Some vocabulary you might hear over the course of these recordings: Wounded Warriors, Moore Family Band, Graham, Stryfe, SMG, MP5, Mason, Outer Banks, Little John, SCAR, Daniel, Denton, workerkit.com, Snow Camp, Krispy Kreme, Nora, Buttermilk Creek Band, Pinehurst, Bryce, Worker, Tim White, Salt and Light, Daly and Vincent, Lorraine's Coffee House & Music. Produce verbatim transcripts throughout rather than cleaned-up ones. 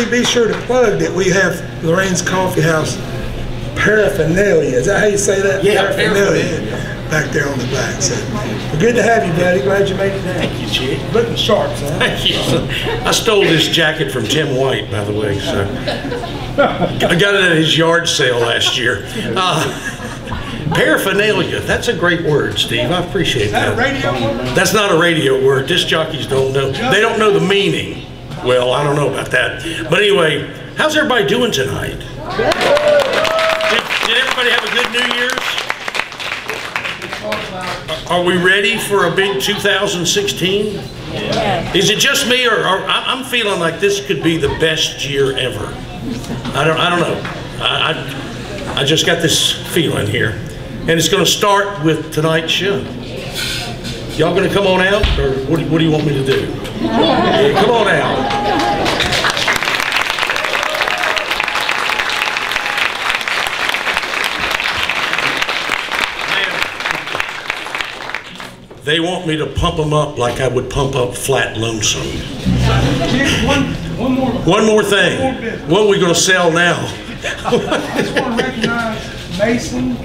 Anthony, be sure to plug that we have Lorraine's Coffee House paraphernalia. Is that how you say that? Yeah, paraphernalia. paraphernalia. Back there on the back. So, well, good to have you, buddy. Glad you made it down. Thank you, Chief. Looking sharp, son. Thank you. I stole this jacket from Tim White, by the way. So I got it at his yard sale last year. Uh, Paraphernalia, that's a great word, Steve. I appreciate Is that. Is that a radio word? That's not a radio word. Disc jockeys don't know. They don't know the meaning. Well, I don't know about that. But anyway, how's everybody doing tonight? Did, did everybody have a good New Year's? Are we ready for a big two thousand sixteen? Yeah. Is it just me, or, or I'm feeling like this could be the best year ever? I don't, I don't know. I, I, I just got this feeling here. And it's going to start with tonight's show. Y'all going to come on out, or what, what do you want me to do? Yeah, come on out. Man, they want me to pump them up like I would pump up Flat Lonesome. One, one more. One more thing. What are we going to sell now? I just want to recognize Mason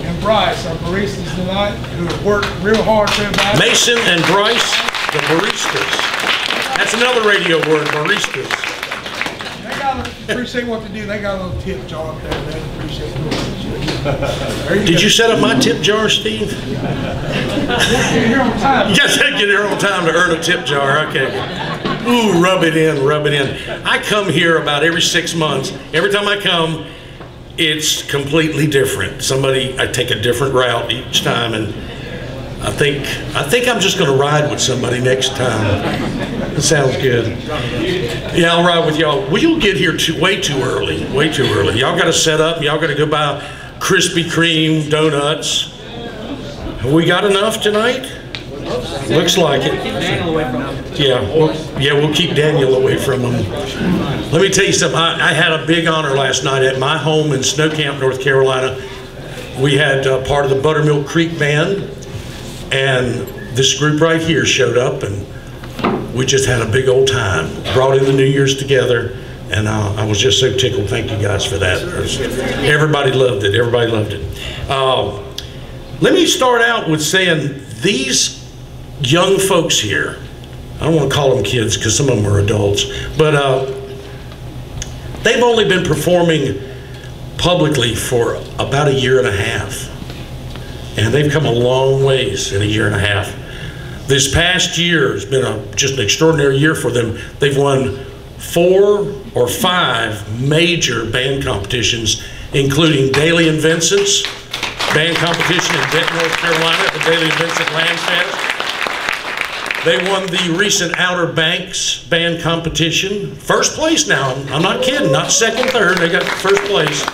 and Bryce, our baristas tonight, who have worked real hard for everybody. Mason and Bryce, the baristas. That's another radio word, baristas. They got a, appreciate what they do. They got a little tip jar up there. They appreciate what they do. Did you set up my tip jar, Steve? Get here on time. Yes, I get here on time to earn a tip jar. Okay. Ooh, rub it in, rub it in. I come here about every six months. Every time I come, it's completely different. Somebody, I take a different route each time, and I think I think I'm just going to ride with somebody next time. That sounds good. Yeah, I'll ride with y'all. Well, you'll get here too, way too early, way too early. Y'all got to set up. Y'all got to go buy Krispy Kreme donuts. Have we got enough tonight? Looks like it. Yeah, we'll, yeah, we'll keep Daniel away from him. Let me tell you something. I, I had a big honor last night at my home in Snow Camp, North Carolina. We had uh, part of the Buttermilk Creek Band, and this group right here showed up, and we just had a big old time. Brought in the New Year's together, and uh, I was just so tickled. Thank you guys for that. Everybody loved it. Everybody loved it. Uh, let me start out with saying these young folks here, I don't want to call them kids because some of them are adults, but uh, they've only been performing publicly for about a year and a half, and they've come a long ways in a year and a half. This past year has been a, just an extraordinary year for them. They've won four or five major band competitions, including Daly and Vincent's band competition in Denton, North Carolina at the Daly and Vincent Land Fest. They won the recent Outer Banks band competition. First place now. I'm not kidding. Not second, third. They got first place.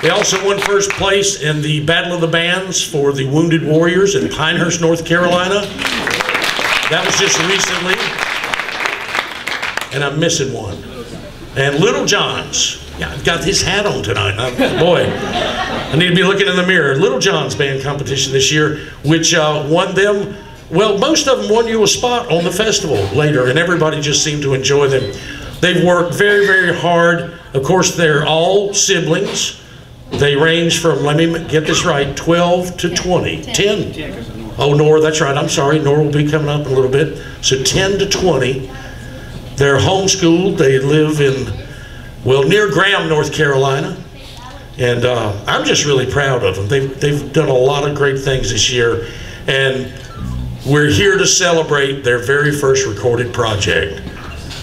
They also won first place in the Battle of the Bands for the Wounded Warriors in Pinehurst, North Carolina. That was just recently. And I'm missing one. And Little John's. Yeah, I've got his hat on tonight. I'm, boy, I need to be looking in the mirror. Little John's band competition this year, which uh, won them. Well, most of them won you a spot on the festival later, and everybody just seemed to enjoy them. They've worked very, very hard. Of course, they're all siblings. They range from, let me get this right, twelve to twenty. ten. Oh, Nora, that's right. I'm sorry. Nora will be coming up in a little bit. So ten to twenty. They're homeschooled. They live in, well, near Graham, North Carolina. And uh, I'm just really proud of them. They've, they've done a lot of great things this year. And we're here to celebrate their very first recorded project,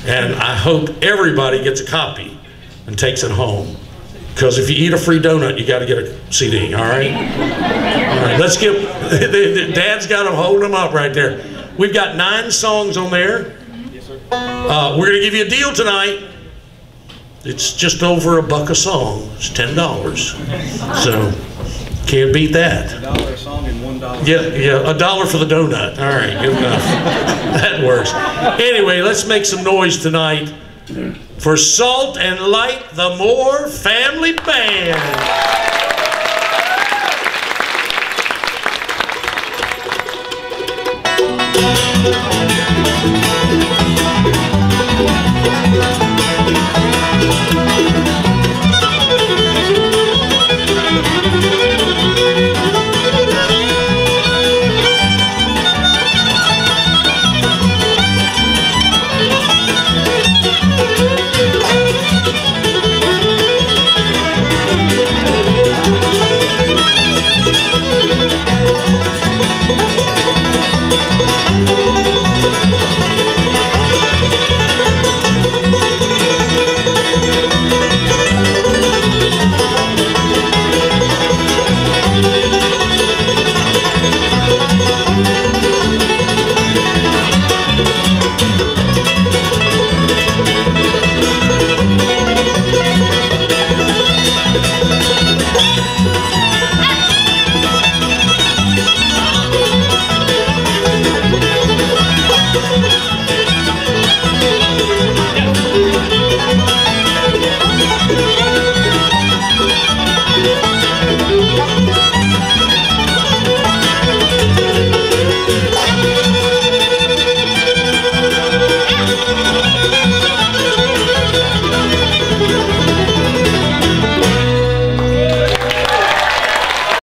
and I hope everybody gets a copy and takes it home, because if you eat a free donut, you got to get a C D, all right? All right, let's get, Dad's got them holding them up right there. We've got nine songs on there. Uh, we're going to give you a deal tonight. It's just over a buck a song. It's ten dollars. So. Can't beat that. A dollar a song and one dollar. Yeah, yeah, a dollar for the donut. All right, good enough. That works. Anyway, let's make some noise tonight for Salt and Light, the Moore Family Band. Yeah.